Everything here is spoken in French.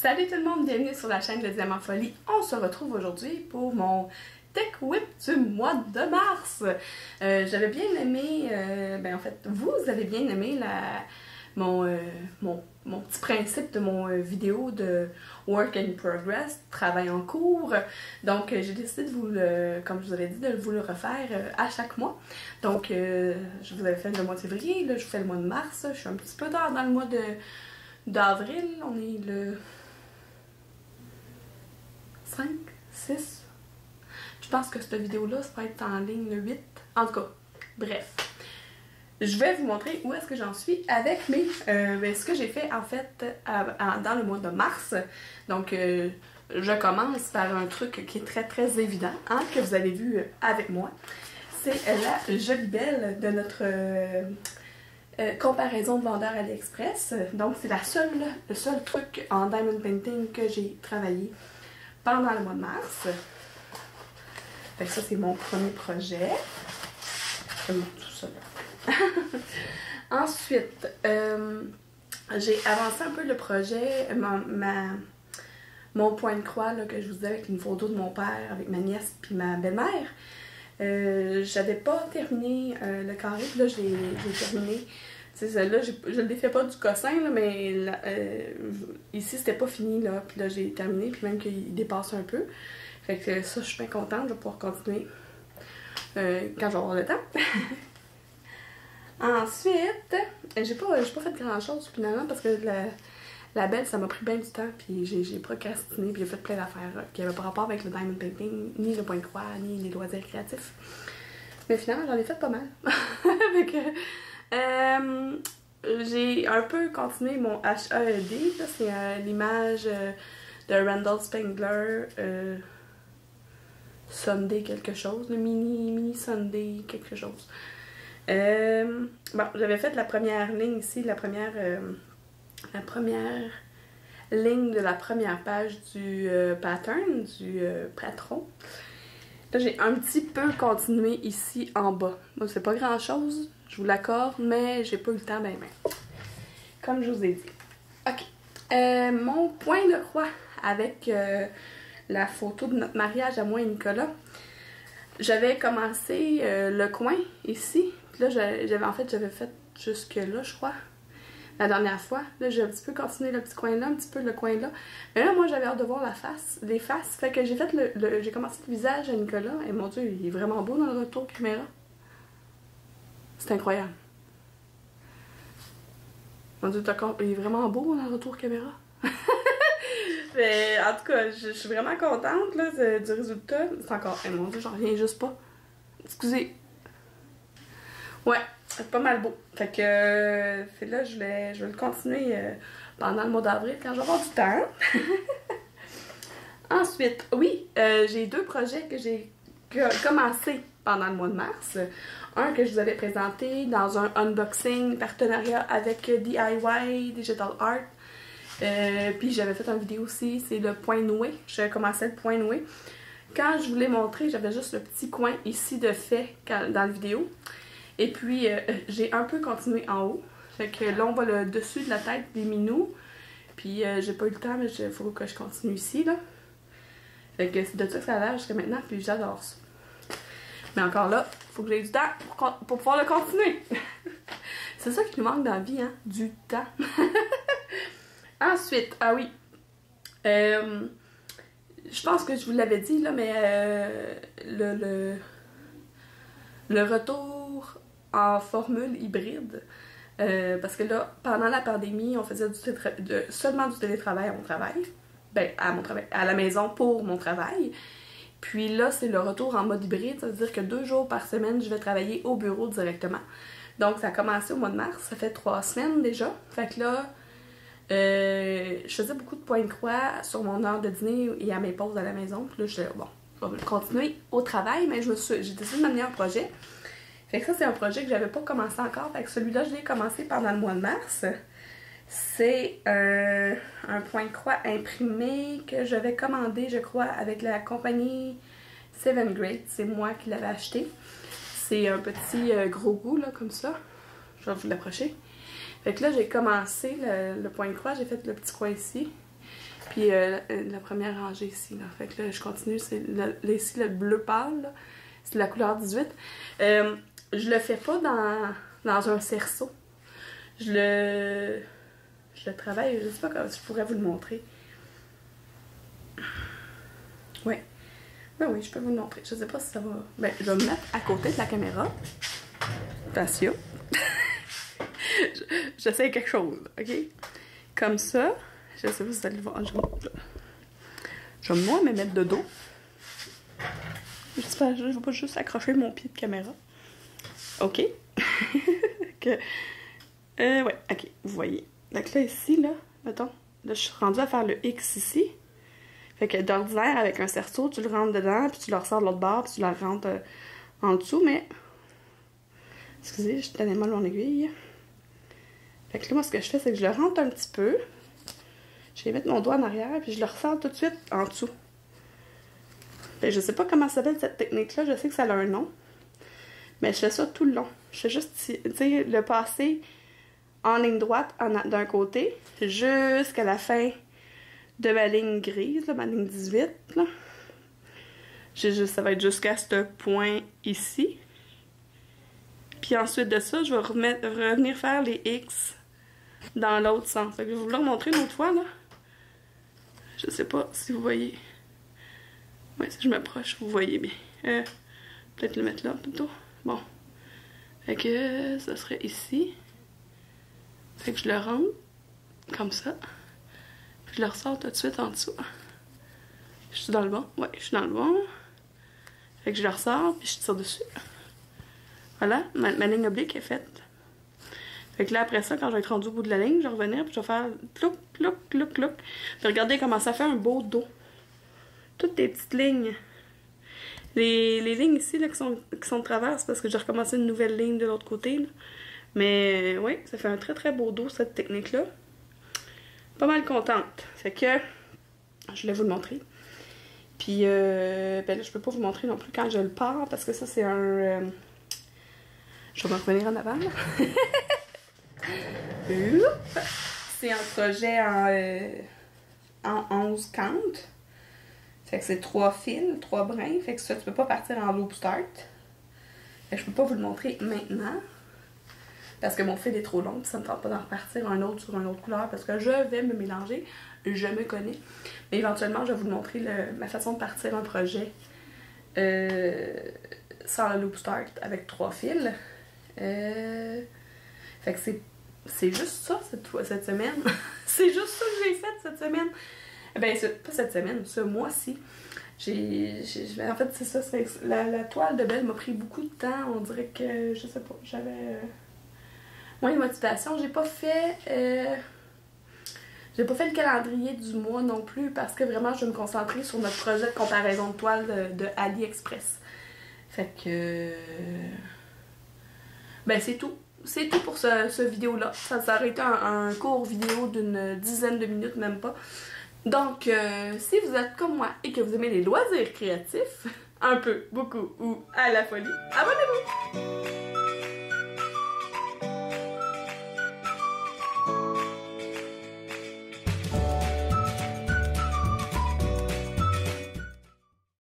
Salut tout le monde, bienvenue sur la chaîne de Diamenfolie. On se retrouve aujourd'hui pour mon Tech Whip du mois de mars. J'avais bien aimé, vous avez bien aimé mon petit principe de mon vidéo de Work in Progress, travail en cours. Donc j'ai décidé de vous le, comme je vous avais dit, de vous le refaire à chaque mois. Donc je vous avais fait le mois de février, là je vous fais le mois de mars. Je suis un petit peu tard dans le mois d'avril, on est le 5, 6. Je pense que cette vidéo-là, ça va être en ligne le 8. En tout cas, bref. Je vais vous montrer où est-ce que j'en suis avec mes, ce que j'ai fait en fait dans le mois de mars. Donc, je commence par un truc qui est très très évident, hein, que vous avez vu avec moi. C'est la jolie belle de notre comparaison de vendeur AliExpress. Donc, c'est le seul truc en diamond painting que j'ai travaillé pendant le mois de mars. Fait que ça, c'est mon premier projet. Tout ça là. Ensuite, j'ai avancé un peu le projet, mon point de croix là, que je vous disais avec une photo de mon père, avec ma nièce puis ma belle-mère. J'avais pas terminé le carré, puis là j'ai terminé. Là, je ne l'ai fait pas du cossin, là, mais là, ici c'était pas fini, là, puis là j'ai terminé, puis même qu'il dépasse un peu. Fait que ça, je suis bien contente, je vais pouvoir continuer quand je vais avoir le temps. Ensuite, j'ai pas fait grand chose finalement parce que la belle, ça m'a pris bien du temps, puis j'ai procrastiné, puis j'ai fait plein d'affaires qui n'avaient pas rapport avec le diamond painting, ni le point de croix, ni les loisirs créatifs. Mais finalement, j'en ai fait pas mal. Donc, j'ai un peu continué mon HAED, c'est l'image de Randall Spengler, Sunday quelque chose, le mini Sunday quelque chose. Bon, j'avais fait la première ligne ici, la première ligne de la première page du pattern, du patron. Là, j'ai un petit peu continué ici en bas. Bon, c'est pas grand chose, je vous l'accorde, mais j'ai pas eu le temps, comme je vous ai dit. Ok, mon point de croix avec la photo de notre mariage à moi et Nicolas. J'avais commencé le coin ici. Là, j'avais fait jusque là, je crois, la dernière fois. Là, j'ai un petit peu continué le petit coin là, un petit peu le coin là. Mais là, moi, j'avais hâte de voir la face, les faces. Fait que j'ai fait j'ai commencé le visage à Nicolas. Et mon Dieu, il est vraiment beau dans le retour caméra. C'est incroyable. Mon Dieu, il est vraiment beau dans le retour caméra. Mais en tout cas, je suis vraiment contente là, du résultat. C'est encore... Hey, mon Dieu, j'en reviens juste pas. Excusez. Ouais, c'est pas mal beau. Fait que là, je vais le continuer pendant le mois d'avril quand je vais avoir du temps. Ensuite, oui, j'ai deux projets que j'ai commencé pendant le mois de mars. Un que je vous avais présenté dans un unboxing partenariat avec DIY Digital Art. Puis j'avais fait une vidéo aussi, c'est le point noué. Je commençais le point noué. Quand je vous l'ai montré, j'avais juste le petit coin ici de fait dans la vidéo. Et puis j'ai un peu continué en haut. Fait que là on voit le dessus de la tête des minous. Puis j'ai pas eu le temps, mais il faut que je continue ici là. Fait que c'est de ça que ça a l'air jusqu'à maintenant, puis j'adore ça. Mais encore là, faut que j'aie du temps pour pouvoir le continuer. C'est ça qui nous manque dans la vie, hein, du temps. Ensuite, ah oui, je pense que je vous l'avais dit là, mais le retour en formule hybride, parce que là, pendant la pandémie, on faisait seulement du télétravail à mon travail, à la maison pour mon travail, puis là, c'est le retour en mode hybride, ça veut dire que 2 jours par semaine, je vais travailler au bureau directement. Donc, ça a commencé au mois de mars, ça fait 3 semaines déjà, fait que là, je faisais beaucoup de points de croix sur mon heure de dîner et à mes pauses à la maison. Puis là, je disais, bon, je vais continuer au travail, mais j'ai décidé de m'amener un projet. Fait que ça, c'est un projet que j'avais pas commencé encore. Fait que celui-là, je l'ai commencé pendant le mois de mars. C'est un point de croix imprimé que j'avais commandé, je crois, avec la compagnie Seven Great. C'est moi qui l'avais acheté. C'est un petit gros bout, là, comme ça. Je vais vous l'approcher. Fait que là, j'ai commencé le point de croix, j'ai fait le petit coin ici. Puis la première rangée ici, là. Fait que là, je continue. C'est ici le bleu pâle, c'est la couleur 18. Je le fais pas dans un cerceau. Je le travaille, je sais pas comment je pourrais vous le montrer. Ouais. Ben oui, je peux vous le montrer. Je sais pas si ça va... Ben, je vais me mettre à côté de la caméra. Attention. J'essaie quelque chose, OK? Comme ça. Je sais pas si vous allez voir. Je vais moi me mettre de dos. J'espère que je vais pas juste accrocher mon pied de caméra. OK? Okay. Ouais, OK, vous voyez. Donc là, ici, là, mettons, là, je suis rendue à faire le X ici. Fait que d'ordinaire, avec un cerceau, tu le rentres dedans, puis tu le ressors de l'autre bord, puis tu le rentres en dessous, mais... Excusez, je tenais mal mon aiguille. Fait que là, moi, ce que je fais, c'est que je le rentre un petit peu. Je vais mettre mon doigt en arrière, puis je le ressors tout de suite en dessous. Fait que je sais pas comment ça s'appelle cette technique-là, je sais que ça a un nom. Mais je fais ça tout le long. Je fais juste, tu sais, le passer en ligne droite d'un côté jusqu'à la fin de ma ligne grise, là, ma ligne 18. Là. Ça va être jusqu'à ce point ici. Puis ensuite de ça, je vais revenir faire les X dans l'autre sens. Fait que je vais vous le remontrer une autre fois. Là. Je sais pas si vous voyez. Oui, si je m'approche, vous voyez bien. Peut-être le mettre là plutôt. Bon. Fait que ça serait ici. Fait que je le rentre comme ça. Puis je le ressors tout de suite en dessous. Je suis dans le bon. Ouais, je suis dans le bon. Fait que je le ressors puis je tire dessus. Voilà, ma ligne oblique est faite. Fait que là, après ça, quand je vais être rendue au bout de la ligne, je vais revenir puis je vais faire clouc, clouc, clouc, clouc. Puis regardez comment ça fait un beau dos. Toutes les petites lignes. Les lignes ici là, qui sont de travers, c'est parce que j'ai recommencé une nouvelle ligne de l'autre côté. Là. Mais oui, ça fait un très très beau dos cette technique-là. Pas mal contente. Fait que je voulais vous le montrer. Puis ben là, je peux pas vous montrer non plus quand je le pars parce que ça c'est un... Je vais m'en revenir en avant. C'est un projet en 11 comptes. Fait que c'est 3 fils, 3 brins. Fait que ça, tu peux pas partir en loop start. Fait que je peux pas vous le montrer maintenant. Parce que mon fil est trop long. Puis ça me tente pas d'en repartir un autre sur une autre couleur. Parce que je vais me mélanger. Je me connais. Mais éventuellement, je vais vous montrer ma façon de partir un projet sans le loop start avec 3 fils. Fait que c'est juste ça cette semaine. C'est juste ça que j'ai fait cette semaine. Ben, pas cette semaine, ce mois-ci. En fait, c'est ça. La toile de Belle m'a pris beaucoup de temps. On dirait que, je sais pas, j'avais moins de motivation. J'ai pas fait le calendrier du mois non plus parce que vraiment, je vais me concentrer sur notre projet de comparaison de toile de AliExpress. Fait que... Ben, c'est tout. C'est tout pour ce vidéo-là. Ça aurait été un court vidéo d'une 10aine de minutes, même pas. Donc, si vous êtes comme moi et que vous aimez les loisirs créatifs, un peu, beaucoup ou à la folie, abonnez-vous!